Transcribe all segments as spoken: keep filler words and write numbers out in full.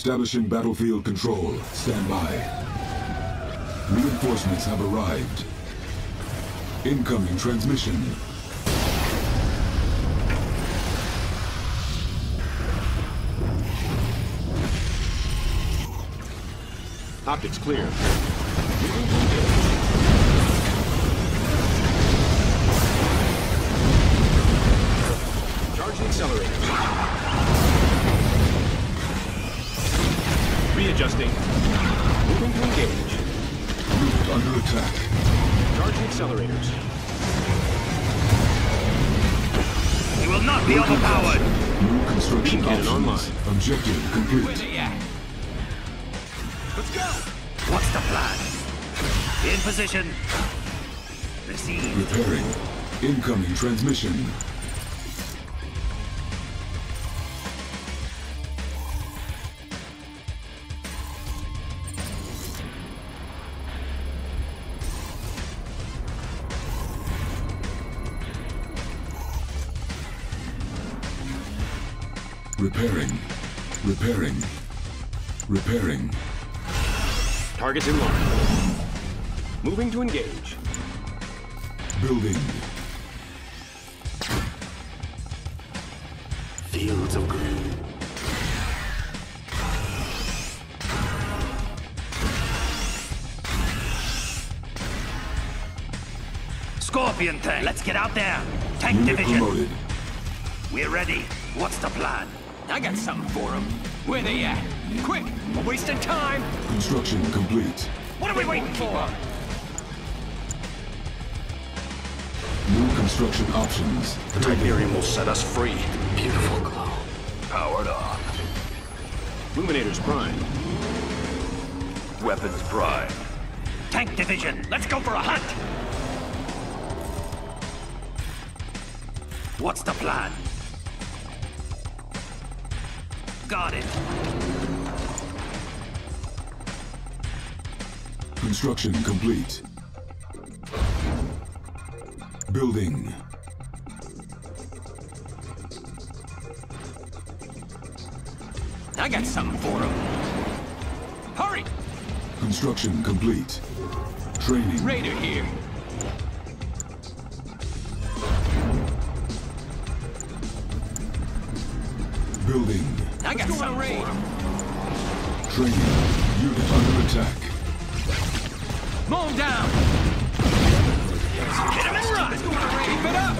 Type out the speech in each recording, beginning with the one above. Establishing battlefield control. Stand by. Reinforcements have arrived. Incoming transmission. Optics clear. Charging accelerators. Readjusting. Moving to engage. Unit under attack. Charging accelerators. You will not be New overpowered. New construction options online. Objective complete. Where they at? Let's go! What's the plan? In position. Receive. Repairing. Incoming transmission. Repairing. Repairing. Repairing. Targets in line. Moving to engage. Building. Fields of green. Scorpion tank. Let's get out there. Tank Unit division. Promoted. We're ready. What's the plan? I got something for them. Where they at? Quick! We're wasting time! Construction complete. What are we waiting for? New construction options. The Tiberium will set us free. Beautiful glow. Powered on. Luminators primed. Weapons primed. Tank division, let's go for a hunt! What's the plan? Got it. Construction complete. Building. I got something for him. Hurry! Construction complete. Training. Raider here. Building. I got some raid. Training. Unit under attack. Mow him down. Hit him and run. Keep it up.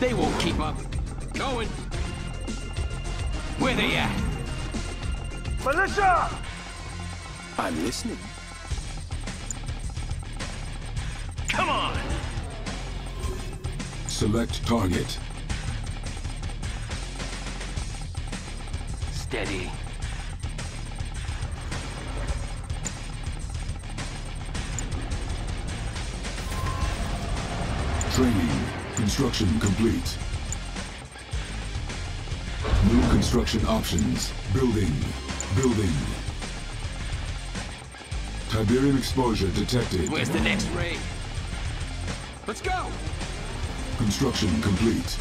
They won't keep up. Going. Where they at? Militia! I'm listening. Come on. Select target. Steady. Training. Construction complete. New construction options. Building. Building. Tiberium exposure detected. Where's the next raid? Let's go! Construction complete.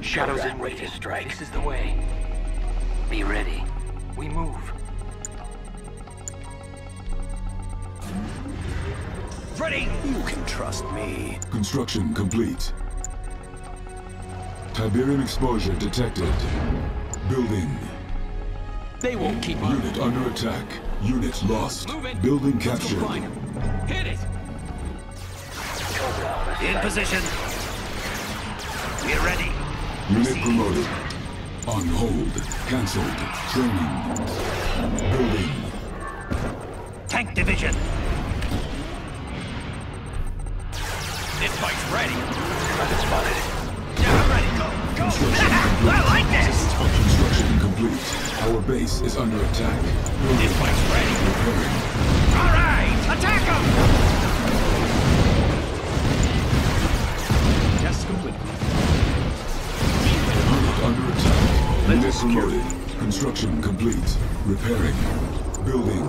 Shadows in ready to strike. This is the way. Be ready. We move. Ready! You can trust me. Construction complete. Tiberium exposure detected. Building. They won't keep up. Unit under attack. Units lost. Building captured. Hit it! In position. We're ready. Unit Proceed. promoted. On hold. Cancelled. Training. Building. Tank division. This fight's ready. I've spotted. Yeah, ready. Go. Go. I like this. Construction complete. Our base is under attack. Building. This fight's ready. Repairing. All right, attack them! Tests complete. Unit under attack. Unit promoted. Construction complete. Repairing. Building.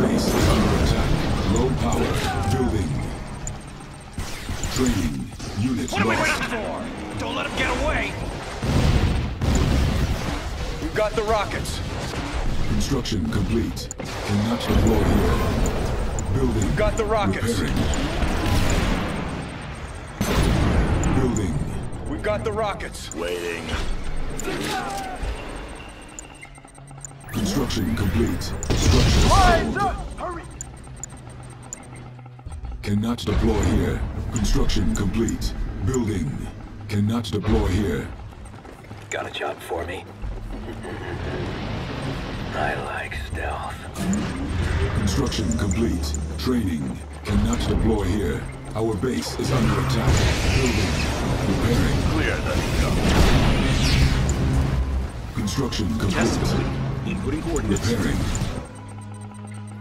base is under attack. Low power. Building. Training. Units lost. What are we waiting for? Don't let him get away. We've got the rockets. Construction complete. Cannot deploy here. Building. We've got the rockets. Repairing. Building. We've got the rockets. Waiting. Construction complete. Structure. Lines up! Hurry! Cannot deploy here. Construction complete. Building. Cannot deploy here. Got a job for me. I like stealth. Construction complete. Training. Cannot deploy here. Our base is under attack. Building. Repairing. Clear the construction complete. Inputting coordinates. Repairing.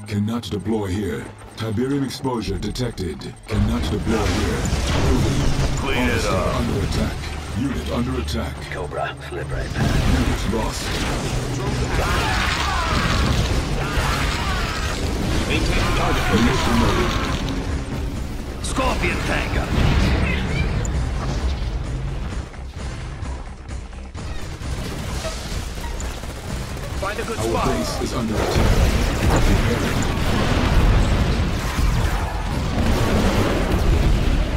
Cannot deploy here. Tiberium exposure detected. Cannot deploy here. Building. Clear it up. Under attack. Unit under attack. Cobra, slip right back. Unit lost. Maintain target position. Promoted. Scorpion tank up. Find a good spot. Our base is under attack.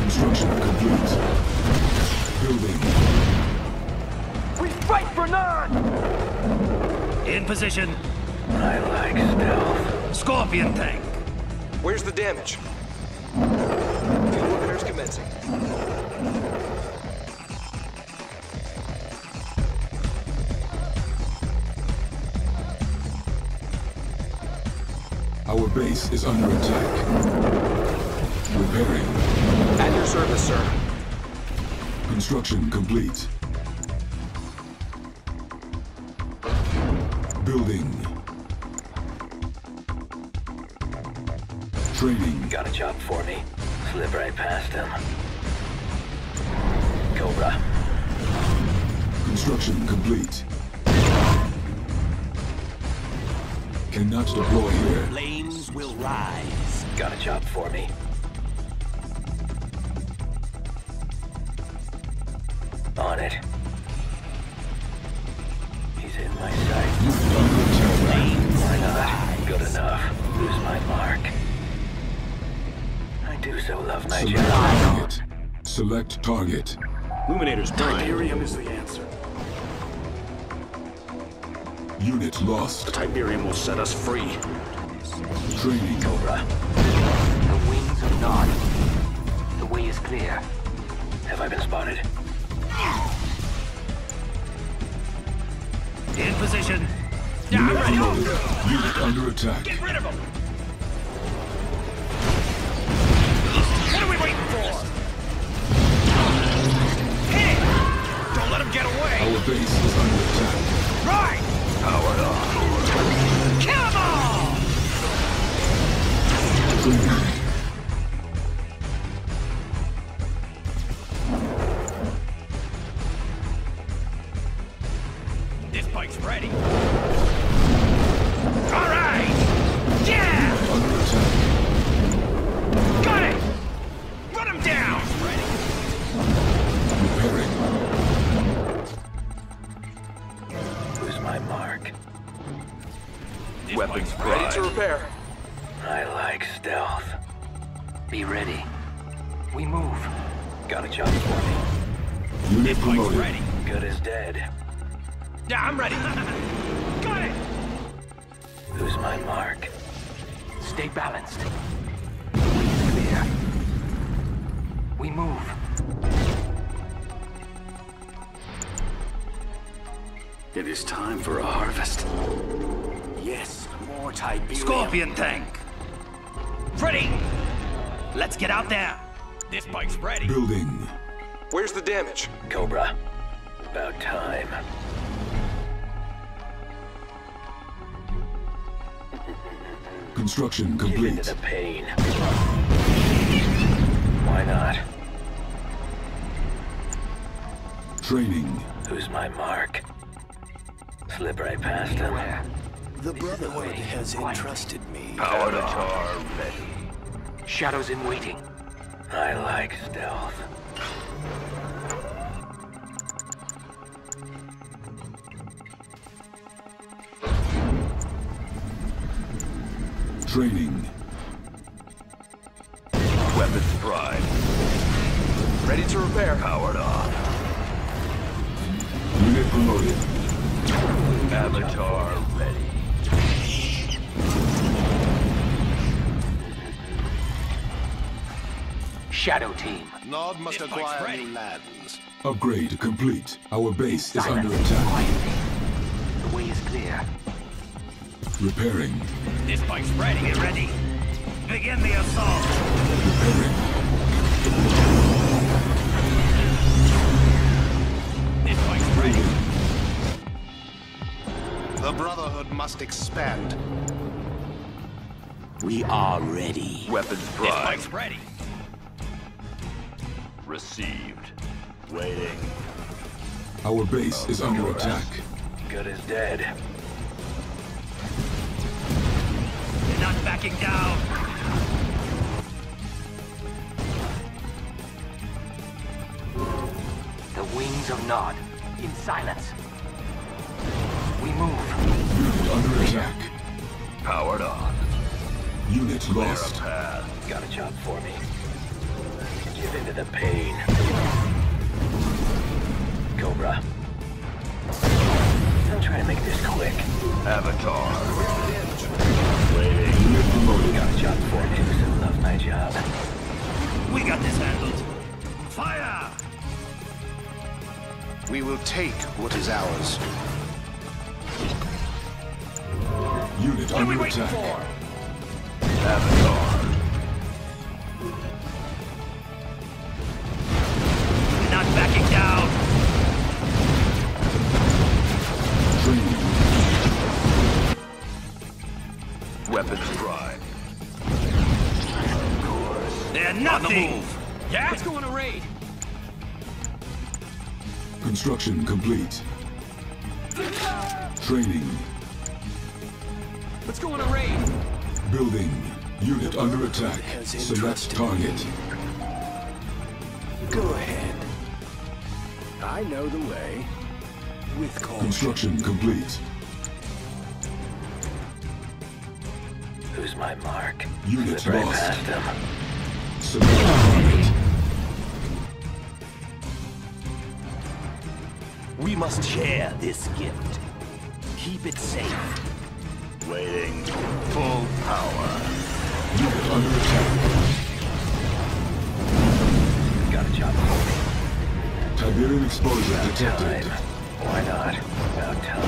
Construction complete. Building. We fight for Nod! In position. I like stealth. Scorpion tank. Where's the damage? Field repairs commencing. Our base is under attack. Repairing. At your service, sir. Construction complete. Building. Training. Got a job for me. Slip right past him. Cobra. Construction complete. Cannot deploy here. Flames will rise. Got a job for me. On it. He's in my sight. Why not? Good enough. Lose my mark. I do so love my job. Target. Select target. Luminator's Tiberium is the answer. Unit lost. The Tiberium will set us free. Training. Cobra. The wings of Nod. The way is clear. Have I been spotted? In position. Down. Unit, right under, unit under attack. Get rid of him. What are we waiting for? Hit it! Don't let him get away. Our base is under attack. Right. Powered on. Kill them all. Clean. It is time for a harvest. Yes, more Tiberium. Scorpion tank. Ready. Let's get out there. This bike's ready. Building. Where's the damage? Cobra. About time. Construction complete. Give into the pain. Why not? Training. Who's my mark? Slip right past him. The Brotherhood has entrusted me. Avatar ready. Shadows in waiting. I like stealth. Training. Weapons prime. Ready to repair. Powered off. Unit promoted. Avatar ready. Shadow team. Nod must it acquire new lands. Upgrade complete. Our base Silence. is under attack. Quietly. The way is clear. Repairing. This bike's ready. Get ready. Begin the assault. Repairing. This bike's ready. The Brotherhood must expand. We are ready. Weapons prime. This bike's ready. Received. Waiting. Our base is under attack. Good as dead. They're not backing down. The wings of Nod. In silence. We move. Unit under attack. Powered on. Unit lost. Got a job for me. Give into the pain. Cobra. I'm trying to make this quick. Avatar. Waiting. We got a job for it. I love my job. We got this handled. Fire! We will take what is ours. Unit what under are we attack. For? Avatar. Weapons prime. They're nothing! The move. Yeah? Let's go on a raid! Construction complete. Training. Let's go on a raid! Building. Unit under attack. Select target. Go ahead. I know the way. With caution. Construction complete. Who's my mark? Units lost. Submit. We must share this gift. Keep it safe. Waiting. Full power. Unit under attack. Got a job for me. Tiberium exposure detected. Time. Why not? About time.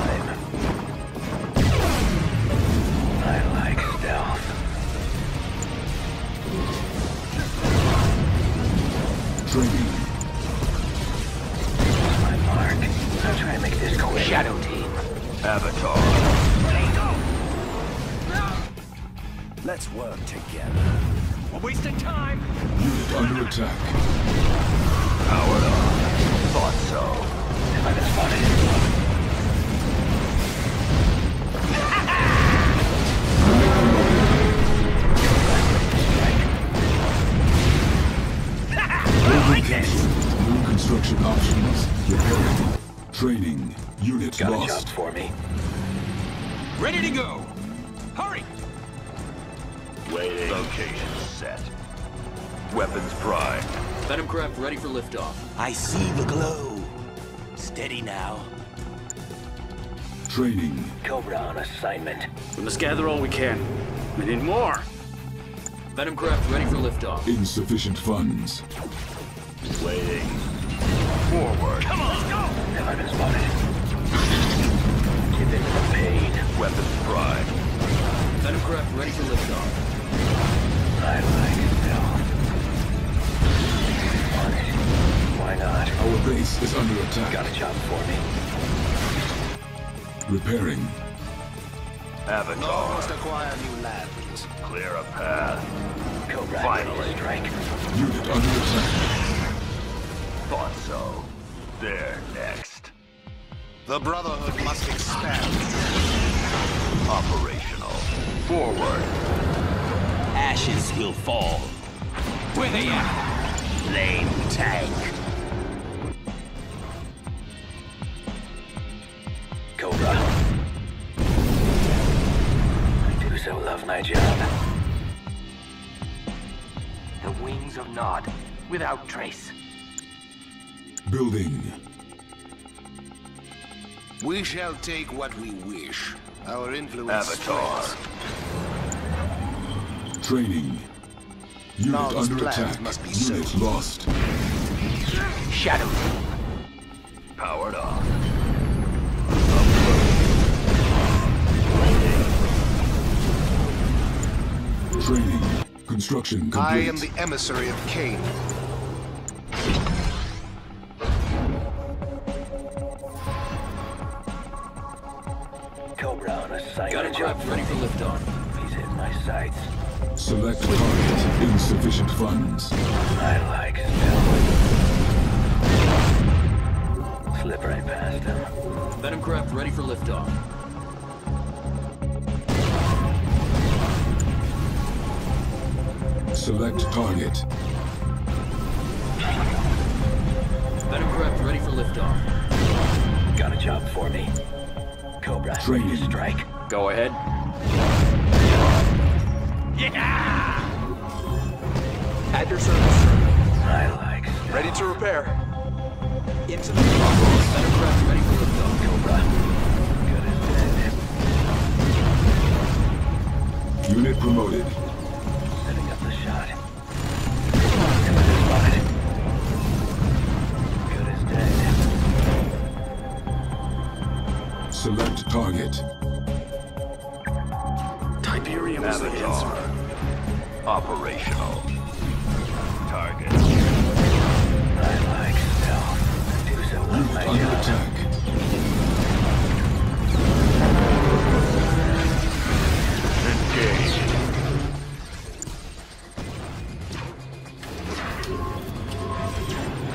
Training. My mark. I'm trying to make this go. Shadow team. Avatar. Ready, go. Let's work together. We're wasting time. Unit under attack. Powered on. Thought so. If I can spot it. New construction options. Repairing. Training. Units Got lost. Got a job for me. Ready to go. Hurry. Waiting. Location set. Weapons prime. Venomcraft ready for liftoff. I see the glow. Steady now. Training. Cobra on assignment. We must gather all we can. We need more. Venomcraft ready for liftoff. Insufficient funds. Waiting. Forward. Come on, let's go! Have I been spotted? Give it the pain. Weapons prime. Venomcraft ready for liftoff. I like it now. On it. Why not? Our base is under attack. Got a job for me. Repairing. Avatar. No, must acquire new lands. Clear a path. Cobra. Finally. Strike. Unit under attack. Thought so. They're next. The Brotherhood must expand. operational. Forward. Ashes will fall. Where they at? Flame tank. Cobra. I do so love my job. The wings of Nod, without trace. Building. We shall take what we wish. Our influence. Avatar. Strikes. Training. Unit Nod's under attack. Must be Unit saved. Lost. Shadow. Powered on. Upload. Training. Construction complete. I am the emissary of Kane. Got a job ready for liftoff. He's hit my sights. Select target. Insufficient funds. I like stealth. Slip right past him. Venomcraft ready for liftoff. Select target. Venomcraft ready for liftoff. Got a job for me. Cobra, training. Strike. Go ahead. Yeah! At your service. I like stuff. Ready to repair. Into the rocket. Venomcraft ready for liftoff. Cobra. Good as dead. Unit promoted. Setting up the shot. Come on, spot. Good as dead. Select target. Avatar. Operational. Target. I like stealth. Do so well, my under job. Attack.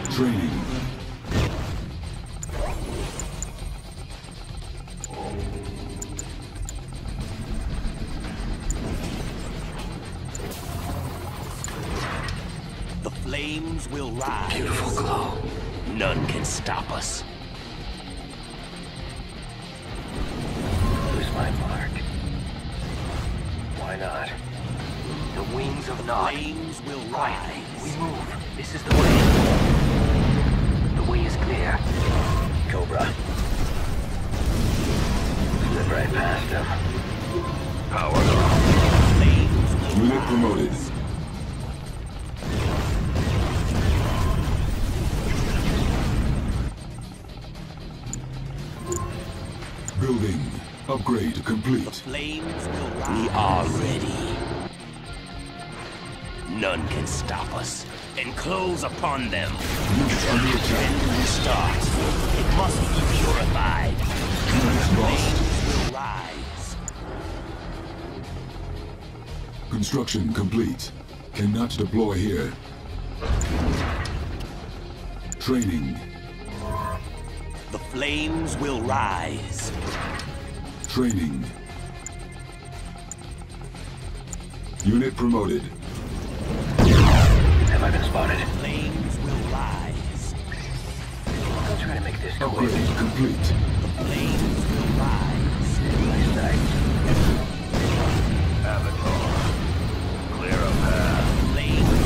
Engage. Training. Flames will rise. Beautiful glow. None can stop us. Lose my mark. Why not? The wings of Nod. Flames will rise. We move. This is the way. The way is clear. Cobra. Slip right past him. Power on. Flames will rise. Promoted. Building. Upgrade complete. The flames will rise. We are ready. None can stop us. Enclose upon them. When we start, it must be purified. The flames will rise. Construction complete. Cannot deploy here. Training. The flames will rise. Training. Unit promoted. Have I been spotted? The flames will rise. I'll try to make this complete. Upgrade complete. The flames will rise. My sight. Avatar. Clear a path. The flames will rise.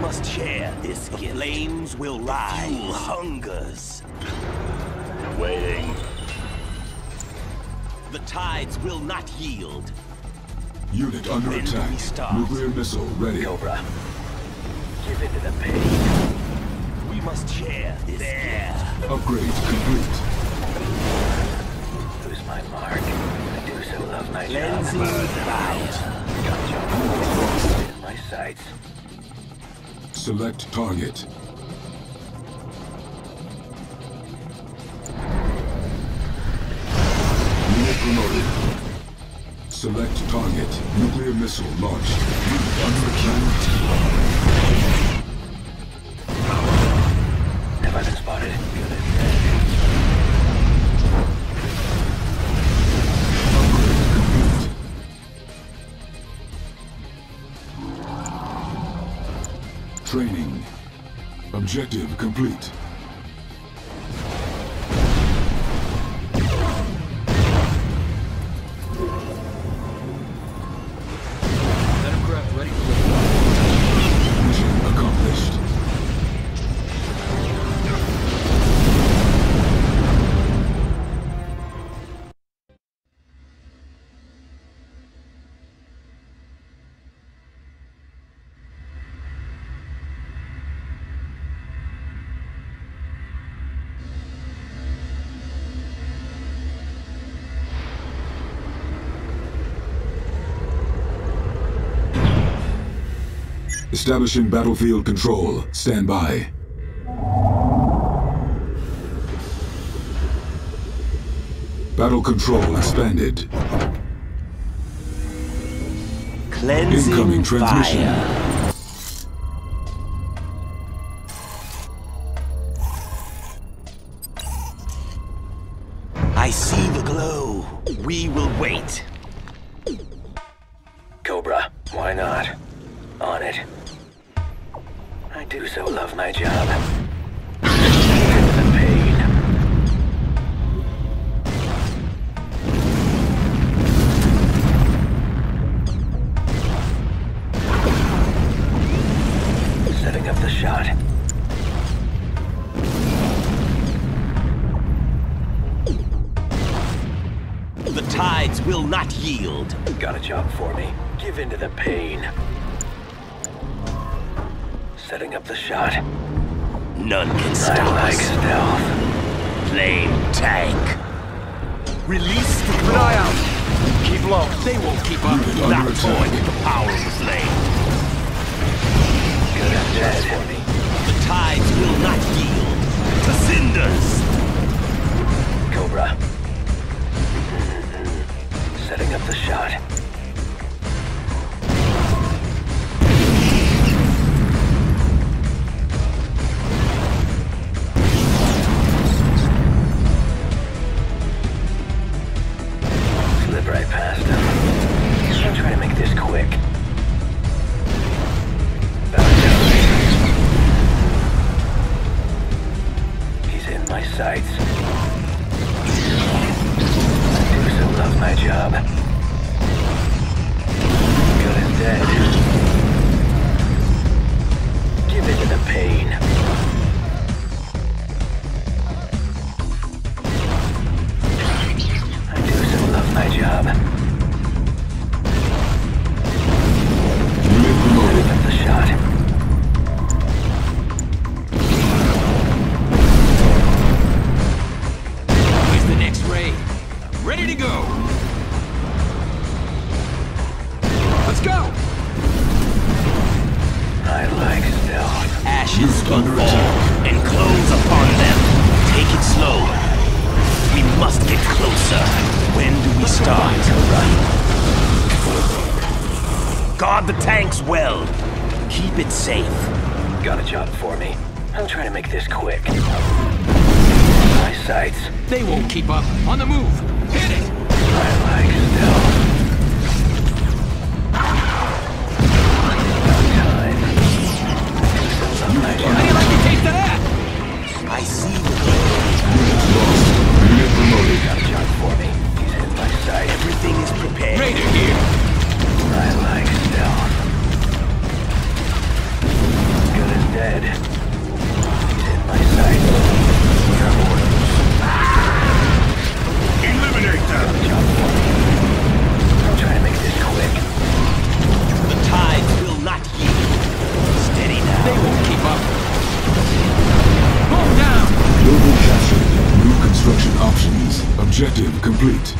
Must share this gift. The flames will rise. Fuel hungers. Waiting. The tides will not yield. Unit under when attack. We start. Nuclear missile ready. Cobra. Give it to the pain. We must share this. There. Gift. Upgrade complete. Lose my mark. I do so love my lens. Gotcha. In my sights. Select target. Unit promoted. Select target. Nuclear missile launched. Under attack. Device spotted. Upgrade complete. Training. Objective complete. Establishing battlefield control. Stand by. Battle control expanded. Cleansing incoming transmission. Fire. I see the glow. We will wait. Cobra, why not? On it. I do so love my job. Even the pain. Setting up the shot. The tides will not yield. Got a job for me. Give in to the pain. Setting up the shot. None can stop us. I like stealth. Flame tank. Release the fly out. Keep low. They won't keep up. Not toy with the power of the flame. Good at that for me. The tides will not yield. The cinders. Cobra. Setting up the shot. Objective complete.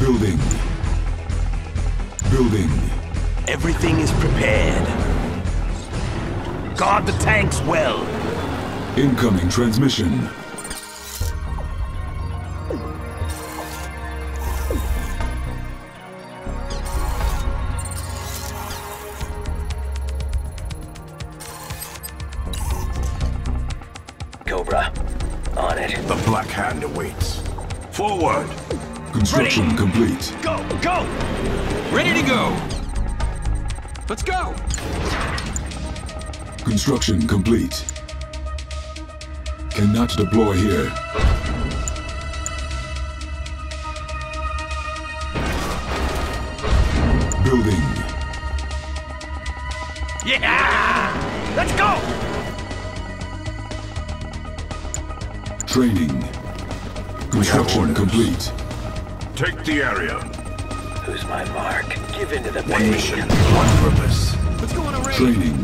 Building. Building. Everything is prepared. Guard the tanks well. Incoming transmission. Cobra. On it. The Black Hand awaits. Forward! Construction Ready. complete. Go! Go! Ready to go! Let's go! Construction complete. Cannot deploy here. Building. Yeah! Let's go! Training. Construction complete. Take the area. Who's my mark? Give into the pain. One mission, one purpose. Let's go on a raid. Training.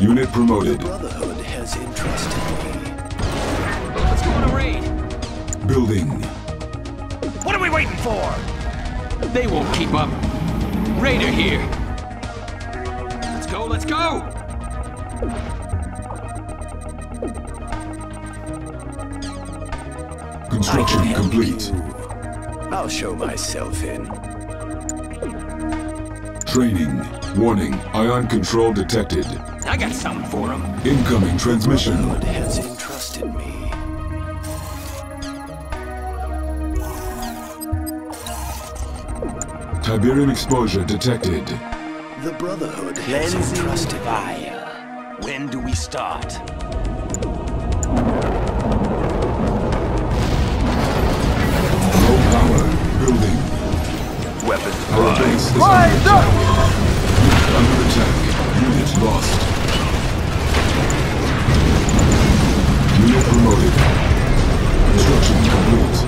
Unit promoted. The Brotherhood has entrusted me. Let's go on a raid. Building. What are we waiting for? They won't keep up. Raider here. Let's go, let's go! Construction complete. I'll show myself in. Training. Warning. Ion control detected. I got something for him. Incoming transmission. God has entrusted me. Tiberium exposure detected. The Brotherhood has entrusted fire. When do we start? Low power building. Weapons Our base is under attack. Unit under attack. Unit lost. Unit promoted. Construction complete.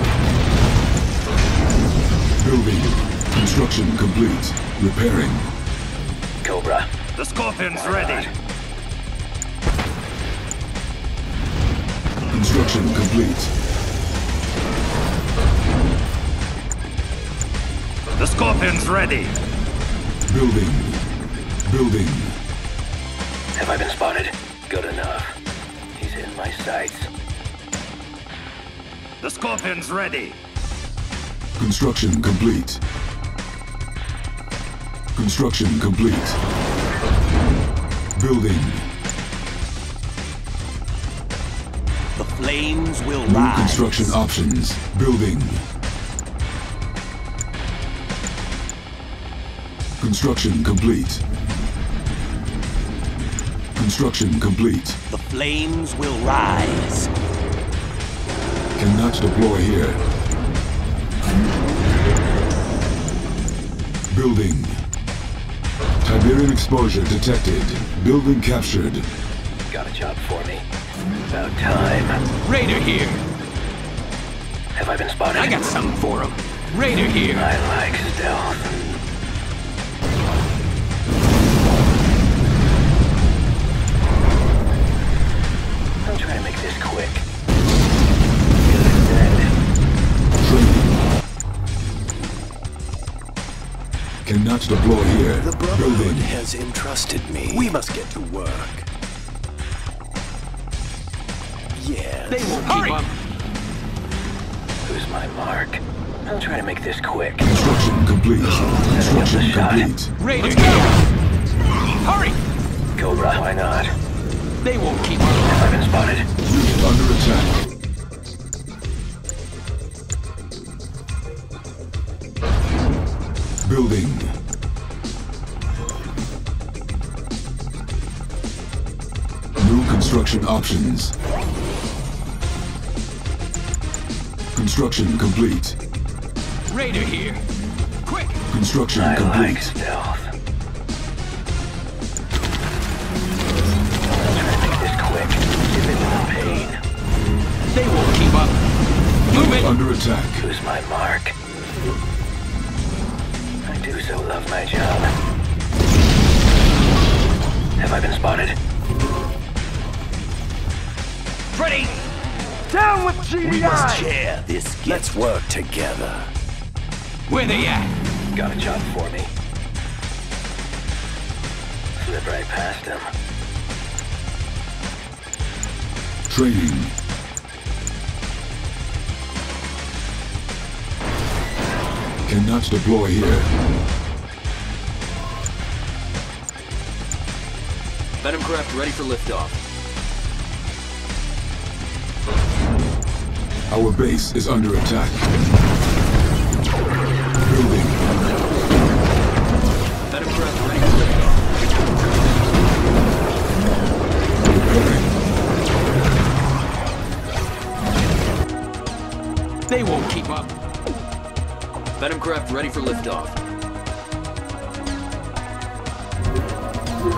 Building. Construction complete. Repairing. Cobra. The Scorpion's ready. Construction complete. The Scorpion's ready. Building. Building. Have I been spotted? Good enough. He's in my sights. The Scorpion's ready. Construction complete. Construction complete. Building. The flames will New rise. Construction options. Building. Construction complete. Construction complete. The flames will rise. Cannot deploy here. Building. Tiberium exposure detected. Building captured. Got a job for me. About time. Raider here. Have I been spotted? I got something for him. Raider here. I like stealth. I'm trying to make this quick. Cannot deploy here. The Brotherhood Building. has entrusted me. We must get to work. Yes. They won't Hurry. keep up. Who's my mark? I'll try to make this quick. Construction complete. Construction complete. Raider here. Hurry! Cobra, why not? They won't keep up. Have I been spotted? Unit under attack. Building. New construction options. Construction complete. Raider here. Quick. Construction I complete. Like stealth. Make this quick. Give it no pain. They won't keep up. Move it. Under attack. Who's my mark? I do so love my job. Have I been spotted? Ready! Down with G D I! We must share this gift. Let's work together. Where they at? Got a job for me. Slip right past him. Training. Cannot deploy here. Venom craft ready for liftoff. Our base is under attack. Moving. Venom craft ready for liftoff. They won't keep up. Venom craft ready for liftoff.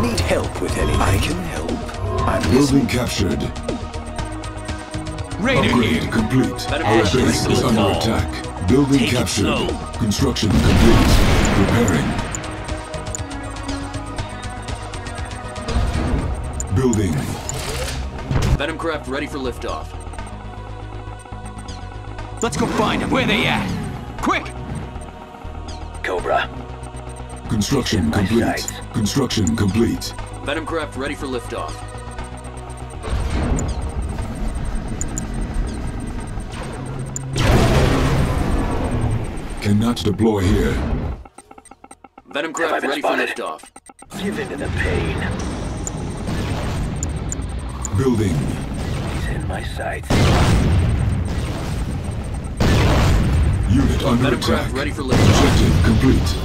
Need help with anything? I can help. I'm building captured. Raider upgrade here. Complete. Our base is under ball. Attack. Building Take captured. Construction complete. Repairing. Building. Venom craft ready for liftoff. Let's go find them. Where they at? Quick! Cobra. Construction complete. Construction complete. Venom craft ready for liftoff. Cannot deploy here. Venom craft ready spotted? For liftoff. Give into the pain. Building. He's in my sights. Unit under Venom attack. Craft ready for liftoff. Objective complete.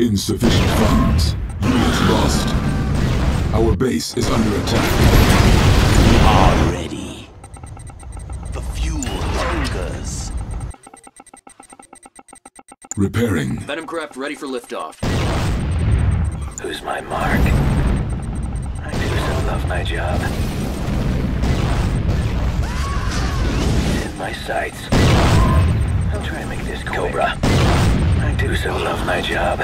Insufficient funds. Units lost. Our base is under attack. We are ready. The fuel hungers. Repairing. Venom craft ready for liftoff. Who's my mark? I do so love my job. It's in my sights. I'll try and make this quick. Cobra. I do so love my job.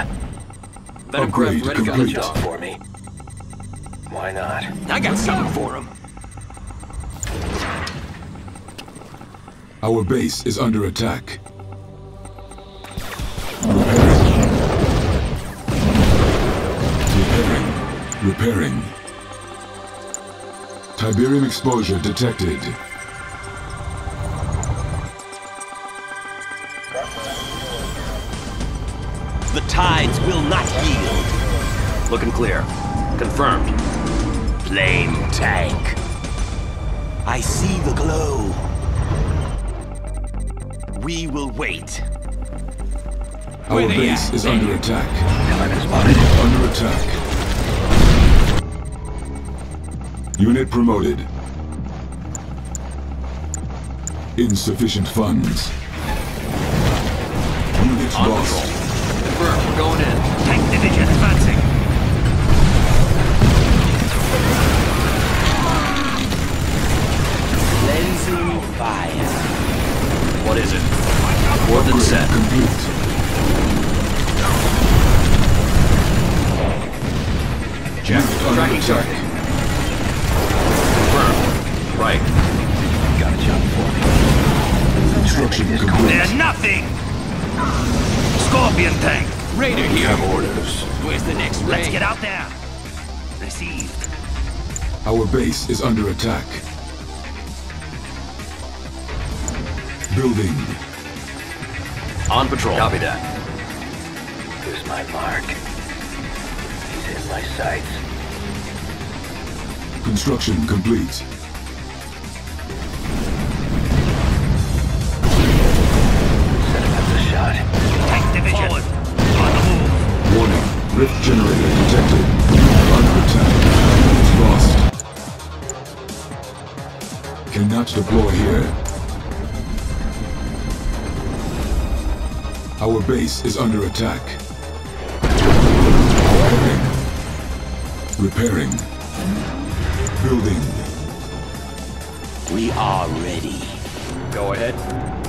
Venom craft ready for liftoff for me. Why not? I got something for him. Our base is under attack. Repairing. Repairing. Repairing. Tiberium exposure detected. The tides will not yield. Looking clear. Confirmed. Flame tank. I see the glow. We will wait. Our base is under attack. Under attack. Unit promoted. Insufficient funds. Units lost. We're going in. Tank division advancing. Lensing fire. What is it? More than set. Complete. Jack, tracking target. Confirmed. Right. Got a job for me. Construction complete. They're nothing! Scorpion tank! Raider here! I have orders. Where's the next raid? Let's get out there! Received. Our base is under attack. Building. On patrol. Copy that. Here's my mark. He's in my sights. Construction complete. Rift generator detected. Under attack. Lost. Cannot deploy here. Our base is under attack. Repairing. Repairing. Building. We are ready. Go ahead.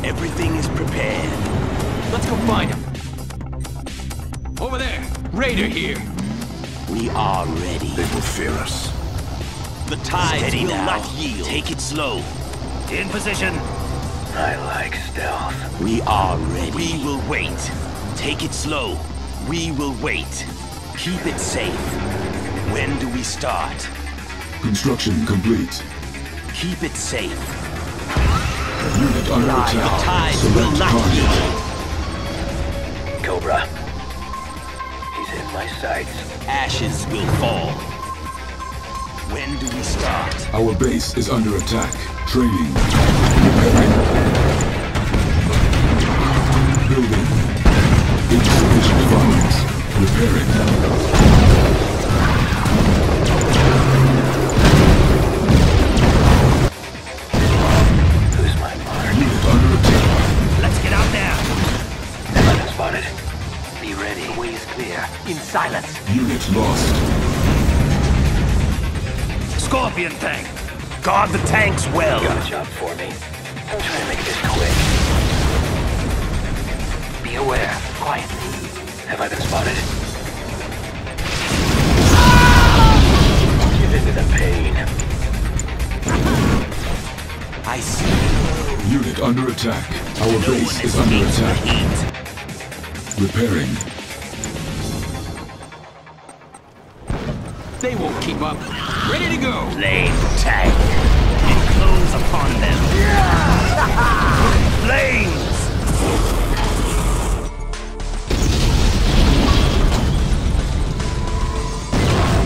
Everything is prepared. Let's go find him. Over there. Raider here. We are ready. They will fear us. The tides will not yield. Take it slow. In position. I like stealth. We are ready. We will wait. Take it slow. We will wait. Keep it safe. When do we start? Construction complete. Keep it safe. Unit under attack. The tides will not yield. Cobra. my sights. Ashes will fall. When do we start? Our base is under attack. Training. Preparing. Building. Insufficient funds. Repairing. Who's my mark? Unit under attack. Let's get out there. Never spotted. Be ready. The way is clear. In silence. Unit lost. Scorpion tank! Guard the tanks well! You got a job for me. I'm trying to make this quick. Be aware. Quietly. Have I been spotted? Ah! Give into the pain. I see. Unit under attack. Our no base is under attack. Repairing. They won't keep up. Ready to go! Flame tank! Enclose upon them! Yeah! Flames!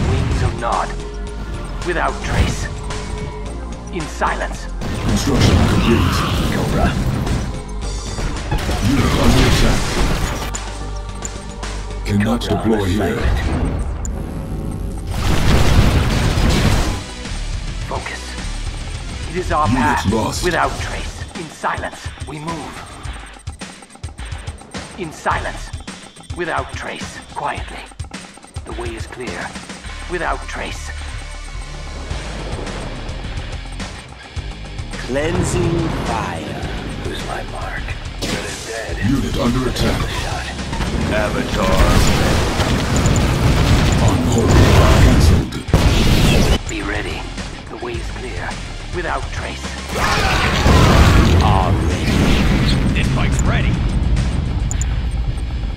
Wings of Nod. Without trace. In silence. Construction complete. Cobra. Unit under attack. Cannot deploy here. It is our path, lost. Without trace. In silence, we move. In silence, without trace. Quietly. The way is clear. Without trace. Cleansing fire. Who's my mark? Good and dead. Unit under attack. Avatar. On hold. Cancelled. Be ready. The way is clear. Without trace. Already. This fight's ready.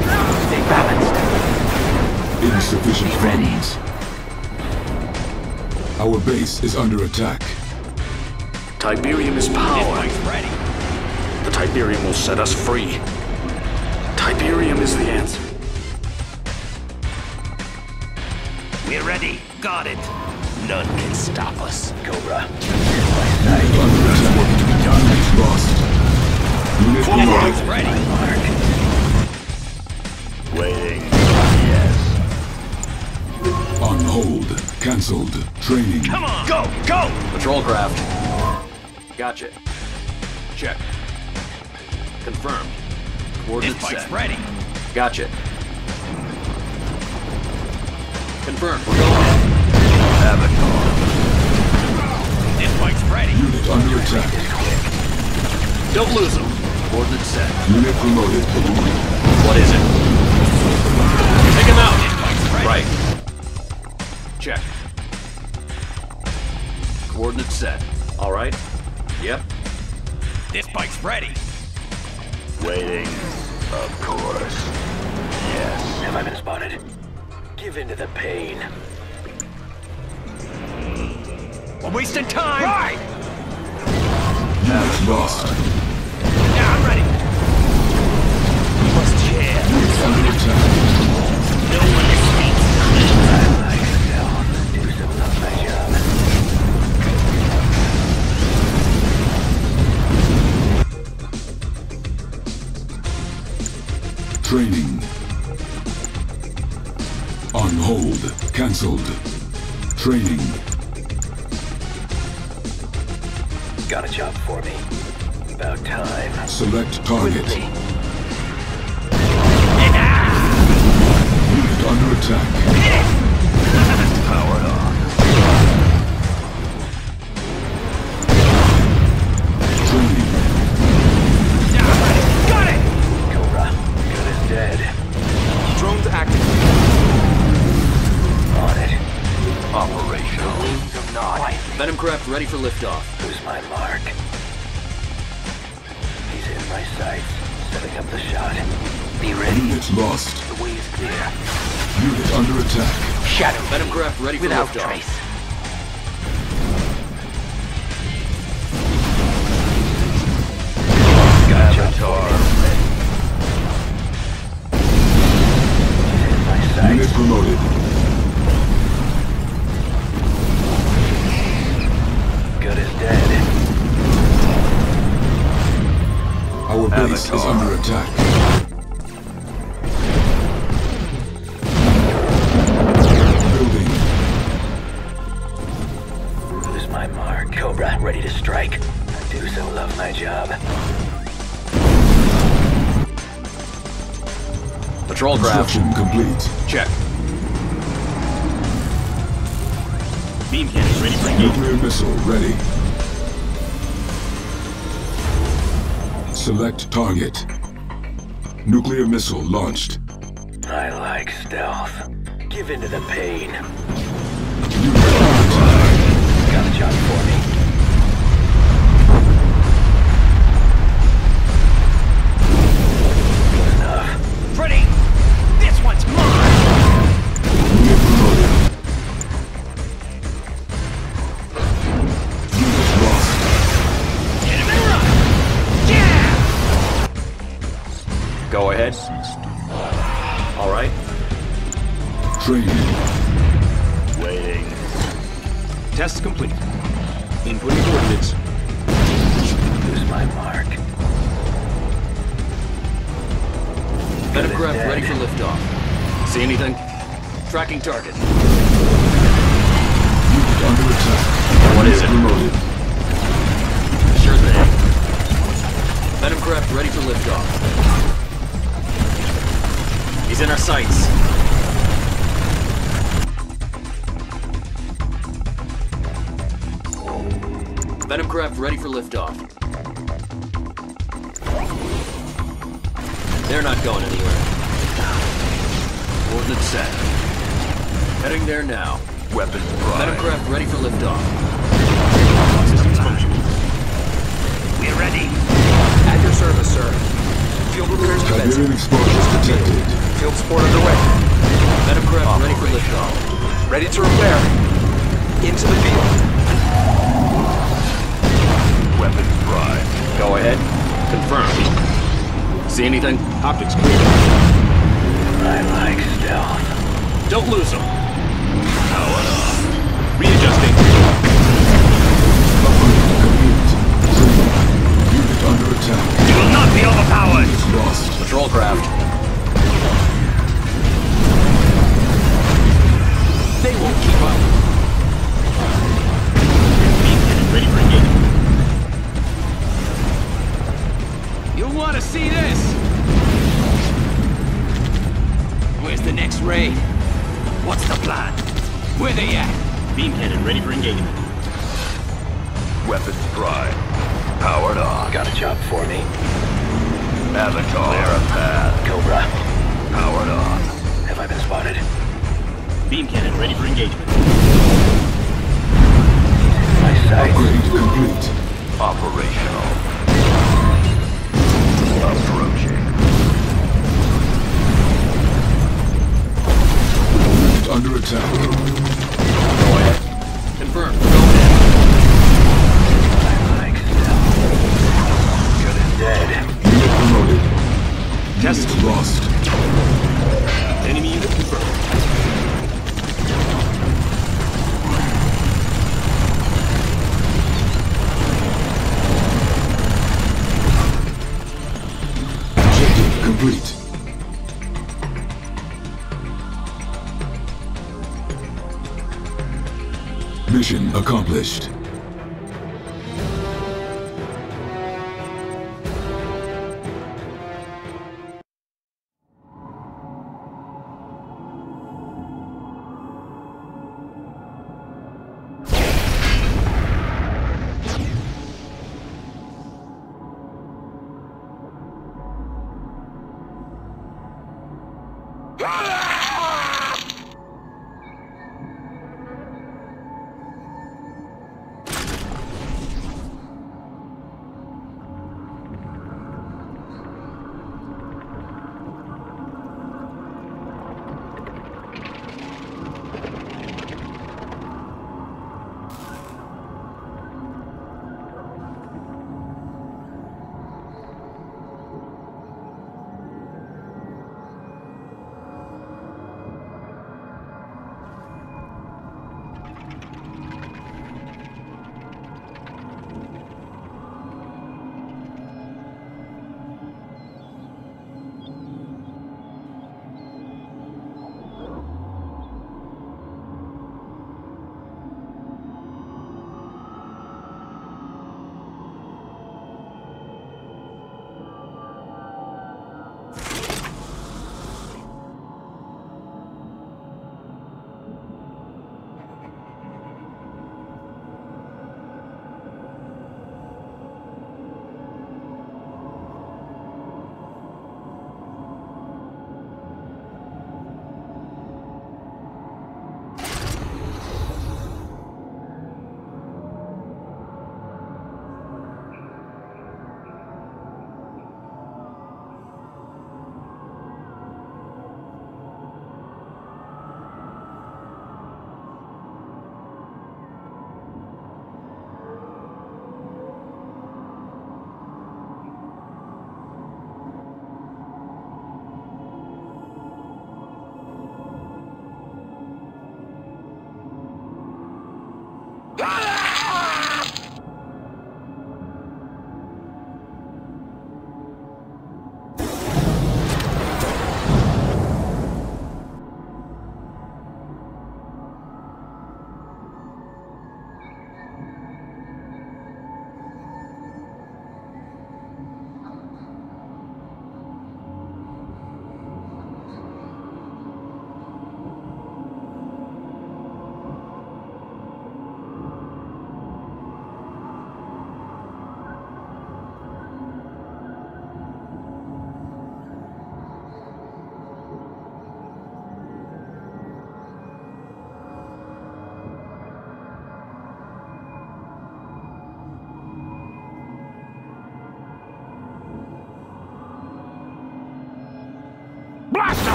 Stay balanced. Insufficient funds. Our base is under attack. Tiberium is power. This fight's ready. The Tiberium will set us free. Tiberium is the answer. We're ready. Got it. None can stop us. Cobra. Work to be done. Lost. Unit lost. Ready. Waiting. Yes. On hold. Cancelled. Training. Come on. Go. Go. Patrol craft. Gotcha. Check. Confirmed. Coordinates set. This fight's ready. Gotcha. Confirmed. We're going. Avatar. This fight's ready. Unit under attack. Don't lose him. Coordinates set. Unit promoted. What is it? Take him out. This fight's ready. Right. Check. Coordinates set. All right. Yep. This bike's ready. Waiting. Of course. Yes. Have I been spotted? Give in to the pain. I'm wasting time! Right! Unit lost. Yeah, I'm ready. We must share. Unit under attack. No one escapes. I shall do some of my job. Training. On hold. Cancelled. Training. Got a job for me. About time. Select target. Unit under attack. Power on. Training. Got it! Cobra. Good as dead. Drones active. On it. Operational. Wings of Nod. Venom craft ready for liftoff. My mark. He's in my sights. Setting up the shot. Be ready. Unit lost. The way is clear. Unit under attack. Shadow. Venom craft ready for liftoff. Without trace. Avatar. He's in my sights. is promoted. Good is dead. Our base Avatar. is under attack. Building. Lose my mark, Cobra. Ready to strike. I do so love my job. Patrol draft. Complete. Check. Beam cannon ready for engagement. Nuclear missile ready. Select target. Nuclear missile launched. I like stealth. Give in to the pain. Got a job for me. Go ahead. All right. Training. Waiting. Test complete. Inputting coordinates. Lose my mark. Metacraft ready for liftoff. See anything? Tracking target. Under attack. What is it? Promoted. Sure thing. Metacraft ready for liftoff. He's in our sights. Venomcraft ready for liftoff. They're not going anywhere. Coordinates set. Heading there now. Weapon prime. Venomcraft ready for liftoff. Systems functioning. We're ready. At your service, sir. Field repairs commenced. Civilian exposures detected. Field support underway. Metacraft ready for liftoff. Ready to repair. Into the field. Weapon prime. Go ahead. Confirm. See anything? Optics clear. I like stealth. Don't lose them. Power off. Readjusting. Unit under attack. You will not be overpowered! Lost. Patrol craft. They won't keep up. Beam cannon ready for engagement. You'll want to see this! Where's the next raid? What's the plan? Where they at? Beam cannon ready for engagement. Weapons prime. Powered on. Got a job for me. Avatar. Clear a path. Cobra. Powered on. Have I been spotted? Beam cannon ready for engagement. My sight. Upgrade complete. Operational. Approaching. Under attack. Go ahead. Confirmed. Go ahead. Dead. Unit promoted. Test unit lost. Enemy unit confirmed. Objective complete. Mission accomplished.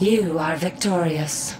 You are victorious.